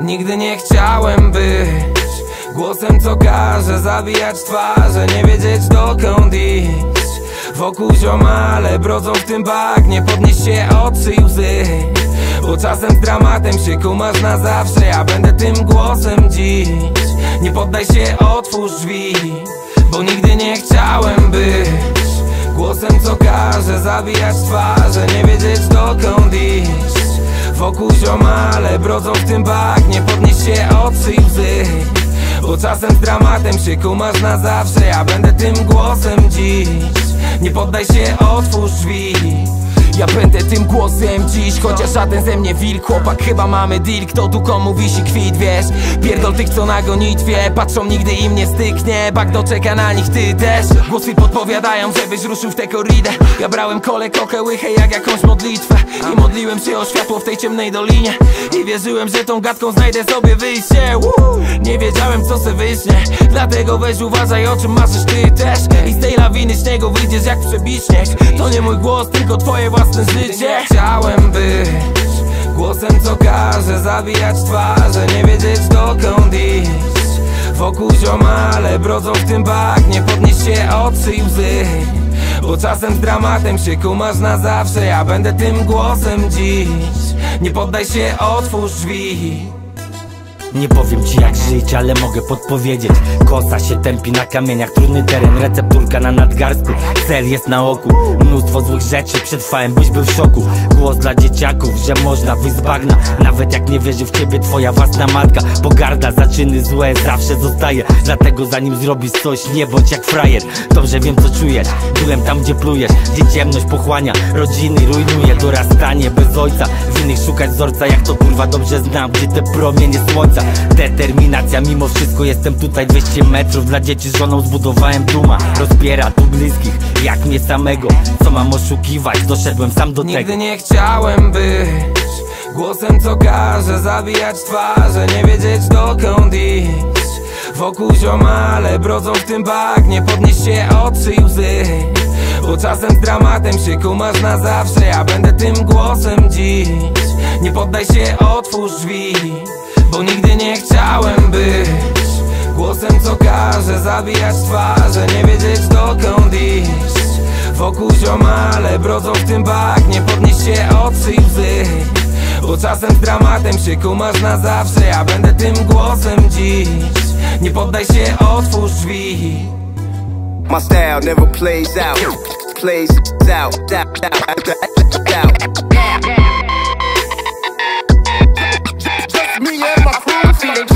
Nigdy nie chciałem być głosem, co każe zabijać twarze, nie wiedzieć dokąd iść. Wokół ziomale brodzą w tym bagnie, podnieś się oczy i łzy, bo czasem z dramatem się kumasz na zawsze. Ja będę tym głosem dziś. Nie poddaj się, otwórz drzwi, bo nigdy nie chciałem być głosem, co każe zabijać twarze, nie wiedzieć dokąd iść. Wokół ziomale brodzą w tym bagnie, podnieś się oczy i łzy, bo czasem z dramatem się kumasz na zawsze. Ja będę tym głosem dziś. Nie poddaj się, otwórz drzwi. Ja będę tym głosem dziś, chociaż żaden ze mnie wilk. Chłopak, chyba mamy deal, kto tu komu wisi kwit, wiesz. Pierdol tych, co na gonitwie patrzą, nigdy im nie styknie. Bagno czeka na nich, ty też. Głosy podpowiadają, żebyś ruszył w tę korridę. Ja brałem kolę, kokę, łychę jak jakąś modlitwę i modliłem się o światło w tej ciemnej dolinie i wierzyłem, że tą gadką znajdę sobie wyjście. Nie wiedziałem, co se wyśnie, dlatego weź uważaj, o czym marzysz, ty też. I z tej lawiny śniegu wyjdziesz jak przebiśniesz. To nie mój głos, tylko twoje własne życie. Nie chciałem być głosem, co każe zabijać twarze, nie wiedzieć dokąd iść. Wokół ziomale brodzą w tym bagnie, podnieś się oczy i łzy, bo czasem z dramatem się kumasz na zawsze. Ja będę tym głosem dziś. Nie poddaj się, otwórz drzwi. Nie powiem ci, jak żyć, ale mogę podpowiedzieć. Kosa się tępi na kamieniach, trudny teren, recepturka na nadgarstku, cel jest na oku. Mnóstwo złych rzeczy przetrwałem, byś był w szoku. Głos dla dzieciaków, że można wyjść z bagna, nawet jak nie wierzy w ciebie twoja własna matka. Pogarda za czyny złe zawsze zostaje, dlatego zanim zrobisz coś, nie bądź jak frajer. Dobrze wiem, co czujesz, byłem tam, gdzie plujesz, gdzie ciemność pochłania rodziny, rujnuje dorastanie bez ojca. Winnych szukać wzorca, jak to kurwa dobrze znam, gdzie te promienie słońca. Determinacja, mimo wszystko jestem tutaj. 200 metrów dla dzieci z żoną zbudowałem, duma rozbiera tu bliskich jak mnie samego. Co mam oszukiwać, doszedłem sam do tego. Nigdy nie chciałem być głosem, co każe zabijać twarze, nie wiedzieć dokąd iść. Wokół ziomale brodzą w tym bagnie, podnieś się oczy i łzy, bo czasem z dramatem się kumasz na zawsze. Ja będę tym głosem dziś. Nie poddaj się, otwórz drzwi, bo nigdy nie chciałem być głosem, co każe zabijać twarze, nie wiedzieć dokąd iść. Wokół ziomale brodzą w tym bagnie, podnieś się oczy i łzy, bo czasem z dramatem się kumasz na zawsze. Ja będę tym głosem dziś. Nie poddaj się, otwórz drzwi. My style never plays out, plays out, out, out, out, out.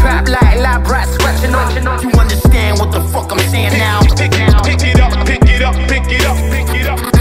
Trap like lab rat scratching up. You understand what the fuck I'm saying now? Pick it up, pick it up, pick it up, pick it up, pick it up.